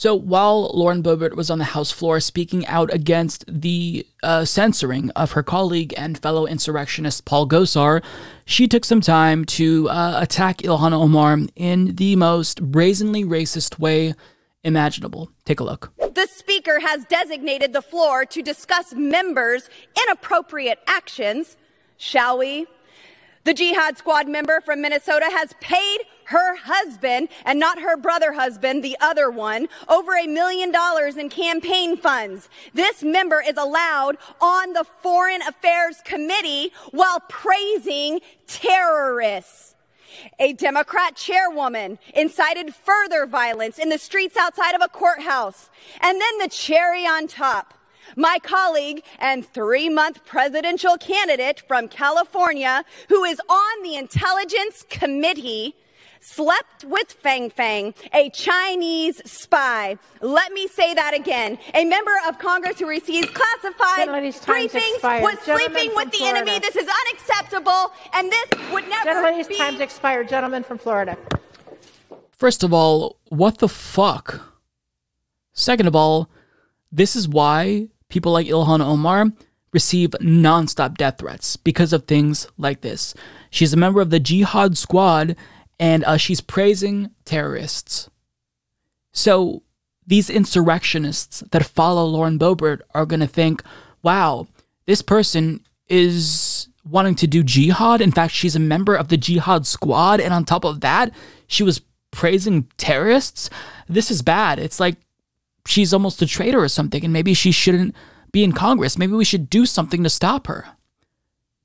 So while Lauren Boebert was on the House floor speaking out against the censoring of her colleague and fellow insurrectionist Paul Gosar, she took some time to attack Ilhan Omar in the most brazenly racist way imaginable. Take a look. The Speaker has designated the floor to discuss members' inappropriate actions. Shall we? The Jihad Squad member from Minnesota has paid her husband, and not her brother husband, the other one, over $1 million in campaign funds. This member is allowed on the Foreign Affairs Committee while praising terrorists. A Democrat chairwoman incited further violence in the streets outside of a courthouse. And then the cherry on top. My colleague and three-month presidential candidate from California, who is on the Intelligence Committee, slept with Fang Fang, a Chinese spy. Let me say that again. A member of Congress who receives classified briefings was sleeping with the enemy. This is unacceptable, and this would never be... Gentlemen, his time's expired. Gentlemen from Florida. First of all, what the fuck? Second of all, this is why people like Ilhan Omar receive nonstop death threats, because of things like this. She's a member of the Jihad Squad, and she's praising terrorists. So these insurrectionists that follow Lauren Boebert are going to think, wow, this person is wanting to do jihad. In fact, she's a member of the Jihad Squad, and on top of that, she was praising terrorists? This is bad. It's like she's almost a traitor or something, and maybe she shouldn't be in Congress. Maybe we should do something to stop her.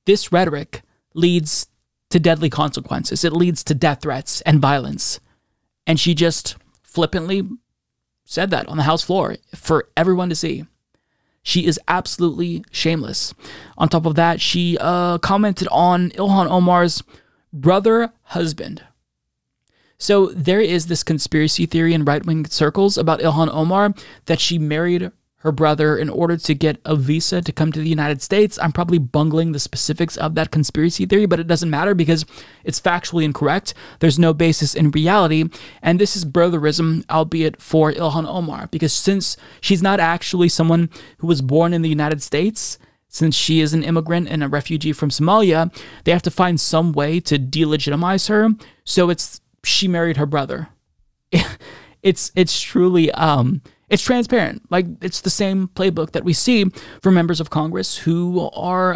This rhetoric leads to deadly consequences. It leads to death threats and violence. And she just flippantly said that on the House floor for everyone to see. She is absolutely shameless. On top of that, she commented on Ilhan Omar's brother husband. So there is this conspiracy theory in right-wing circles about Ilhan Omar that she married her brother in order to get a visa to come to the United States. I'm probably bungling the specifics of that conspiracy theory, but it doesn't matter because it's factually incorrect. There's no basis in reality. And this is brotherism, albeit for Ilhan Omar, because since she's not actually someone who was born in the United States, since she is an immigrant and a refugee from Somalia, they have to find some way to delegitimize her. So it's... she married her brother. It's truly, it's transparent. Like, it's the same playbook that we see for members of Congress who are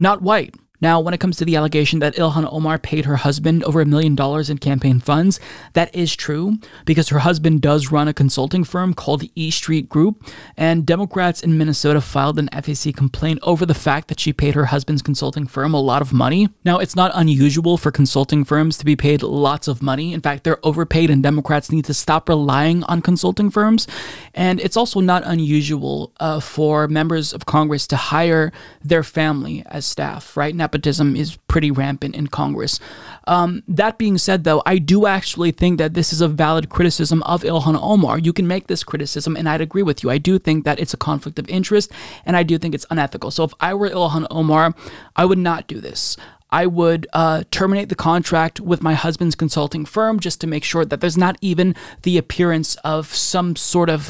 not white. Now, when it comes to the allegation that Ilhan Omar paid her husband over $1 million in campaign funds, that is true because her husband does run a consulting firm called E Street Group, and Democrats in Minnesota filed an FEC complaint over the fact that she paid her husband's consulting firm a lot of money. Now, it's not unusual for consulting firms to be paid lots of money. In fact, they're overpaid, and Democrats need to stop relying on consulting firms. And it's also not unusual for members of Congress to hire their family as staff, right? Now, nepotism is pretty rampant in Congress. That being said, though, I do actually think that this is a valid criticism of Ilhan Omar. You can make this criticism, and I'd agree with you. I do think that it's a conflict of interest, and I do think it's unethical. So if I were Ilhan Omar, I would not do this. I would terminate the contract with my husband's consulting firm just to make sure that there's not even the appearance of some sort of,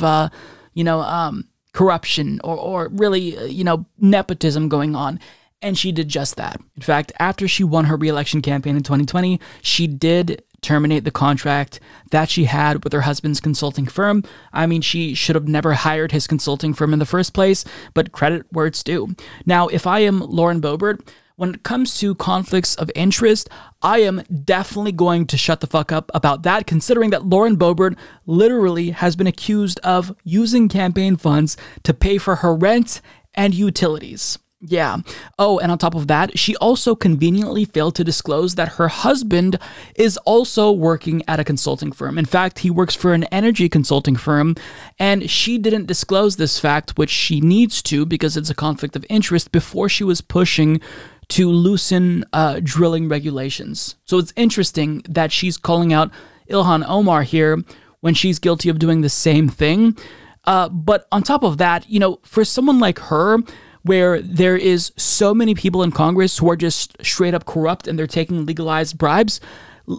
corruption or really, nepotism going on. And she did just that. In fact, after she won her re-election campaign in 2020, she did terminate the contract that she had with her husband's consulting firm. I mean, she should have never hired his consulting firm in the first place, but credit where it's due. Now, if I am Lauren Boebert, when it comes to conflicts of interest, I am definitely going to shut the fuck up about that, considering that Lauren Boebert literally has been accused of using campaign funds to pay for her rent and utilities. Yeah. Oh, and on top of that, she also conveniently failed to disclose that her husband is also working at a consulting firm. In fact, he works for an energy consulting firm, and she didn't disclose this fact, which she needs to because it's a conflict of interest, before she was pushing to loosen drilling regulations. So it's interesting that she's calling out Ilhan Omar here when she's guilty of doing the same thing. But on top of that, for someone like her, where there is so many people in Congress who are just straight up corrupt and they're taking legalized bribes,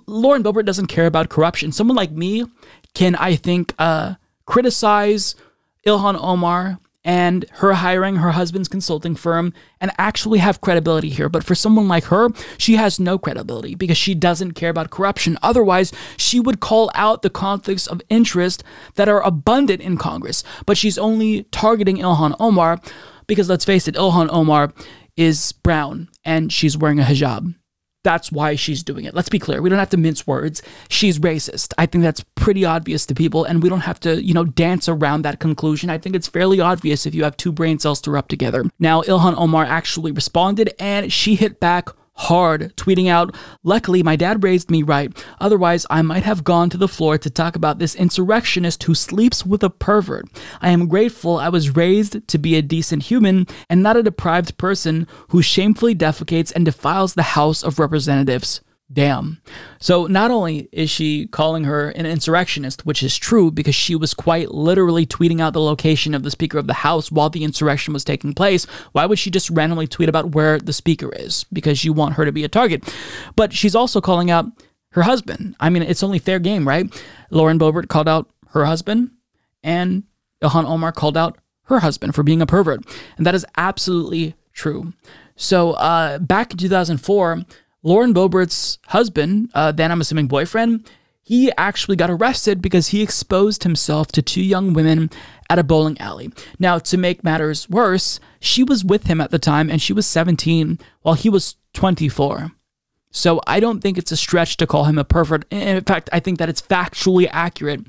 Lauren Boebert doesn't care about corruption. Someone like me can, I think, criticize Ilhan Omar and her hiring her husband's consulting firm and actually have credibility here. But for someone like her, she has no credibility because she doesn't care about corruption. Otherwise, she would call out the conflicts of interest that are abundant in Congress. But she's only targeting Ilhan Omar because, let's face it, Ilhan Omar is brown and she's wearing a hijab. That's why she's doing it. Let's be clear. We don't have to mince words. She's racist. I think that's pretty obvious to people, and we don't have to, you know, dance around that conclusion. I think it's fairly obvious if you have two brain cells to rub together. Now, Ilhan Omar actually responded, and she hit back hard, tweeting out, "Luckily, my dad raised me right. Otherwise, I might have gone to the floor to talk about this insurrectionist who sleeps with a pervert. I am grateful I was raised to be a decent human and not a deprived person who shamefully defecates and defiles the House of Representatives." Damn. So not only is she calling her an insurrectionist, which is true because she was quite literally tweeting out the location of the Speaker of the House while the insurrection was taking place. Why would she just randomly tweet about where the Speaker is? Because you want her to be a target. But she's also calling out her husband. I mean, it's only fair game, right? Lauren Boebert called out her husband, and Ilhan Omar called out her husband for being a pervert. And that is absolutely true. So back in 2004... Lauren Boebert's husband, then I'm assuming boyfriend, he actually got arrested because he exposed himself to two young women at a bowling alley. Now, to make matters worse, she was with him at the time, and she was 17 while he was 24. So I don't think it's a stretch to call him a pervert. In fact, I think that it's factually accurate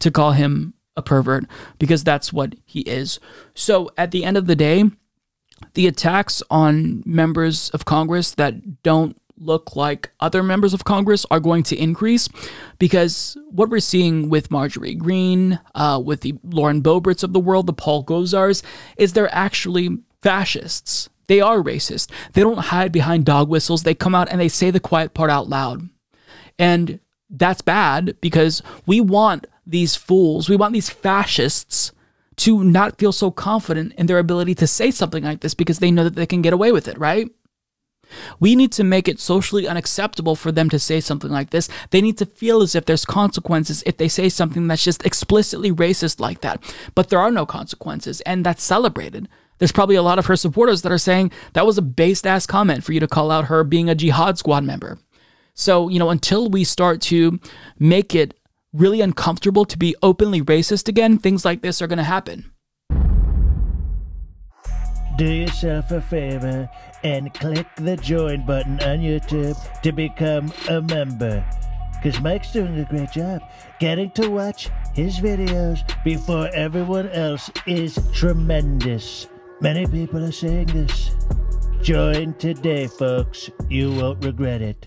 to call him a pervert because that's what he is. So at the end of the day, the attacks on members of Congress that don't look like other members of Congress are going to increase because what we're seeing with Marjorie Greene, with the Lauren Boeberts of the world, the Paul Gosars, is they're actually fascists. They are racist. They don't hide behind dog whistles. They come out and they say the quiet part out loud. And that's bad because we want these fools, we want these fascists to not feel so confident in their ability to say something like this because they know that they can get away with it, right? We need to make it socially unacceptable for them to say something like this. They need to feel as if there's consequences if they say something that's just explicitly racist like that. But there are no consequences, and that's celebrated. There's probably a lot of her supporters that are saying that was a based-ass comment for you to call out her being a jihad squad member. So, you know, until we start to make it really uncomfortable to be openly racist again, things like this are going to happen. Do yourself a favor and click the join button on YouTube to become a member, because Mike's doing a great job getting to watch his videos before everyone else is tremendous. Many people are saying this. Join today, folks. You won't regret it.